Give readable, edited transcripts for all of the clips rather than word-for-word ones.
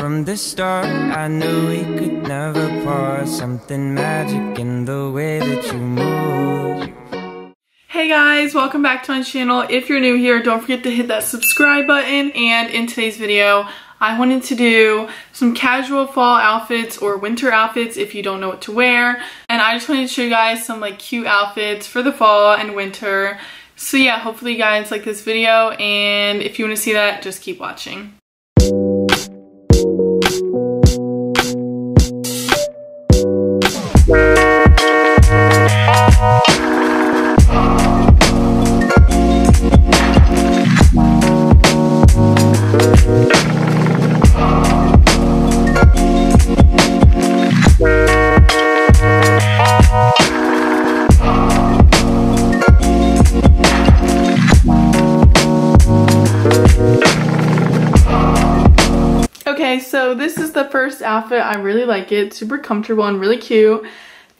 From the start, I knew we could never part. Something magic in the way that you move. Hey guys, welcome back to my channel. If you're new here, don't forget to hit that subscribe button. And in today's video, I wanted to do some casual fall outfits or winter outfits if you don't know what to wear. And I just wanted to show you guys some like cute outfits for the fall and winter. So yeah, hopefully you guys like this video, and if you want to see that, just keep watching. So this is the first outfit. I really like it. Super comfortable and really cute.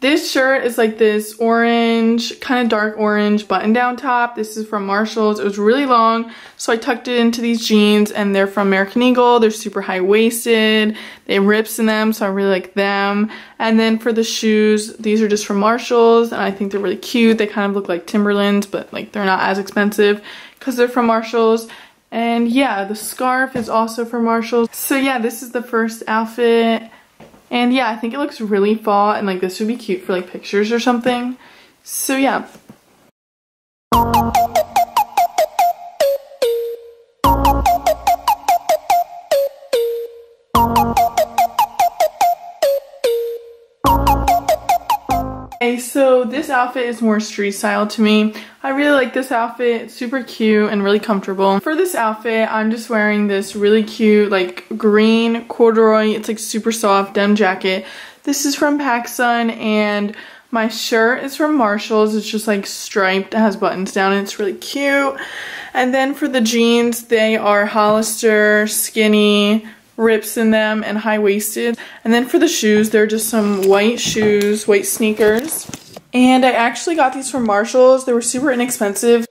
This shirt is like this orange, kind of dark orange button-down top. This is from Marshalls. It was really long, so I tucked it into these jeans, and they're from American Eagle. They're super high-waisted. They have rips in them, so I really like them. And then for the shoes, these are just from Marshalls, and I think they're really cute. They kind of look like Timberlands, but like they're not as expensive because they're from Marshalls. And yeah, the scarf is also from Marshalls. So yeah, this is the first outfit. And yeah, I think it looks really fall, and like this would be cute for like pictures or something. So yeah. Okay, so this outfit is more street style to me. I really like this outfit. It's super cute and really comfortable. For this outfit, I'm just wearing this really cute like green corduroy. It's like super soft denim jacket. This is from PacSun, and my shirt is from Marshalls. It's just like striped. It has buttons down, and it's really cute. And then for the jeans, they are Hollister, skinny, rips in them, and high-waisted. And then for the shoes, they're just some white shoes, white sneakers. And I actually got these from Marshalls. They were super inexpensive.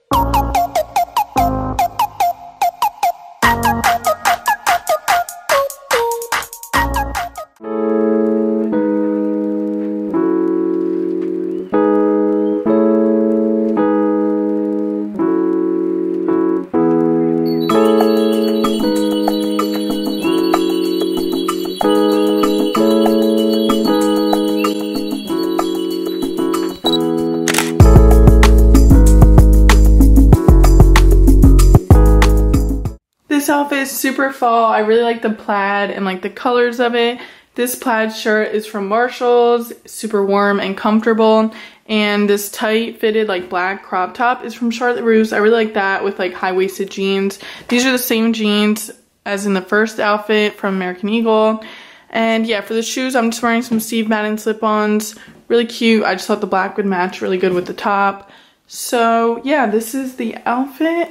Super fall. I really like the plaid and like the colors of it. This plaid shirt is from Marshalls, super warm and comfortable. And this tight fitted like black crop top is from Charlotte Russe. I really like that with like high-waisted jeans. These are the same jeans as in the first outfit from American Eagle. And yeah, for the shoes, I'm just wearing some Steve Madden slip-ons. Really cute. I just thought the black would match really good with the top. So yeah, this is the outfit.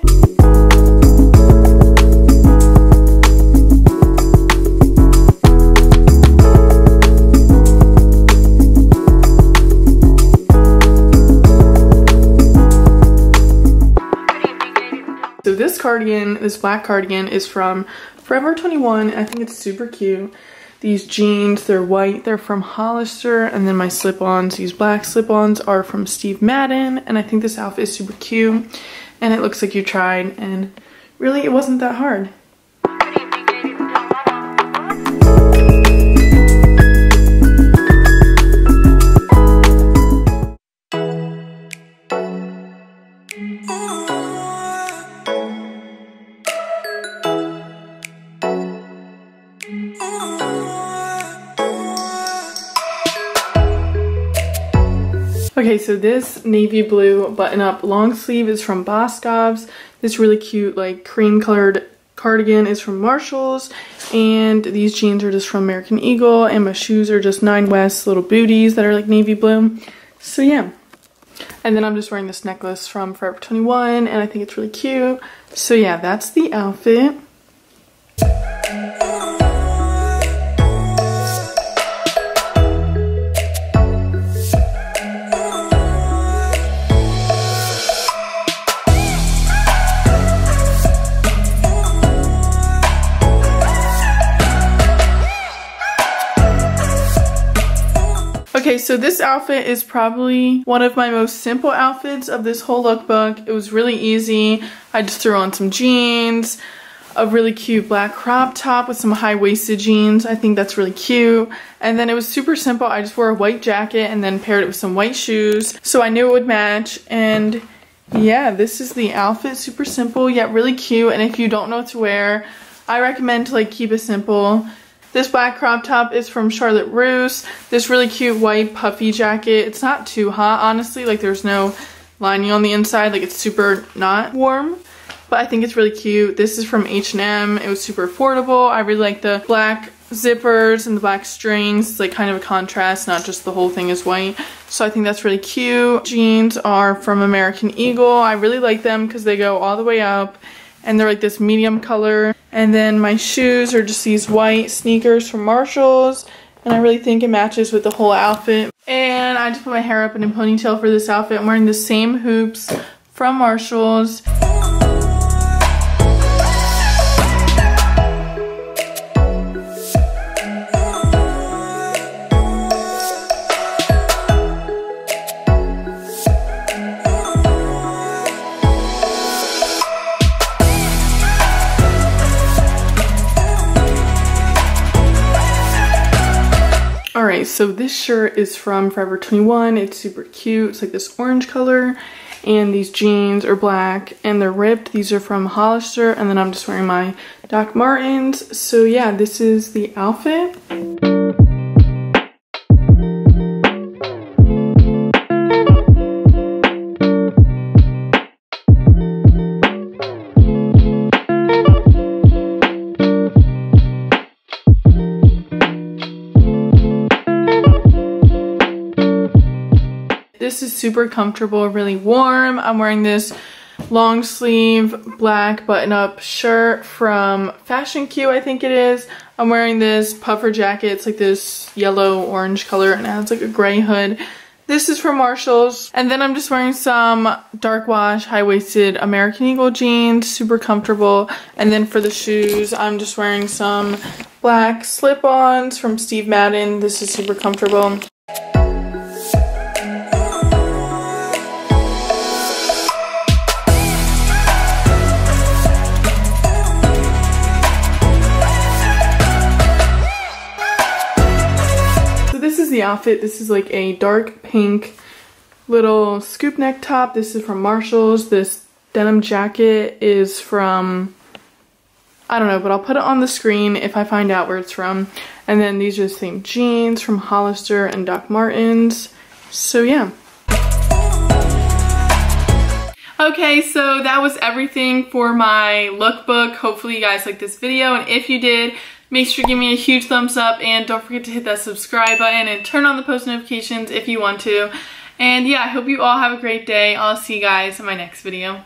So this cardigan, this black cardigan, is from Forever 21. I think it's super cute. These jeans, they're white, they're from Hollister. And then my slip-ons, these black slip-ons, are from Steve Madden. And I think this outfit is super cute. And it looks like you tried. And really, it wasn't that hard. Okay, so this navy blue button-up long sleeve is from Boscov's. This really cute like cream-colored cardigan is from Marshalls. And these jeans are just from American Eagle. And my shoes are just Nine West little booties that are like navy blue. So yeah. And then I'm just wearing this necklace from Forever 21. And I think it's really cute. So yeah, that's the outfit. Okay, so this outfit is probably one of my most simple outfits of this whole lookbook. It was really easy. I just threw on some jeans, a really cute black crop top with some high-waisted jeans. I think that's really cute. And then it was super simple. I just wore a white jacket and then paired it with some white shoes, so I knew it would match. And yeah, this is the outfit. Super simple, yet really cute. And if you don't know what to wear, I recommend to keep it simple. This black crop top is from Charlotte Russe. This really cute white puffy jacket. It's not too hot, honestly. There's no lining on the inside. It's super not warm. But I think it's really cute. This is from H&M. It was super affordable. I really like the black zippers and the black strings. It's kind of a contrast, not just the whole thing is white. So I think that's really cute. Jeans are from American Eagle. I really like them because they go all the way up. And they're this medium color. And then my shoes are just these white sneakers from Marshall's. And I really think it matches with the whole outfit. And I just put my hair up in a ponytail for this outfit. I'm wearing the same hoops from Marshall's. So this shirt is from Forever 21. It's super cute. It's this orange color, and these jeans are black and they're ripped. These are from Hollister, and then I'm just wearing my Doc Martens. So yeah, this is the outfit. This is super comfortable, really warm. I'm wearing this long sleeve black button-up shirt from Fashion Q, I think it is. I'm wearing this puffer jacket. It's this yellow orange color and it has a gray hood. This is from Marshall's. And then I'm just wearing some dark wash high-waisted American Eagle jeans, super comfortable. And then for the shoes, I'm just wearing some black slip-ons from Steve Madden. This is super comfortable. Outfit. This is a dark pink little scoop neck top. This is from Marshall's. This denim jacket is from, I don't know, but I'll put it on the screen if I find out where it's from. And then these are the same jeans from Hollister and Doc Martens. So yeah. Okay, so that was everything for my lookbook. Hopefully you guys liked this video, and if you did, make sure to give me a huge thumbs up, and don't forget to hit that subscribe button and turn on the post notifications if you want to. And yeah, I hope you all have a great day. I'll see you guys in my next video.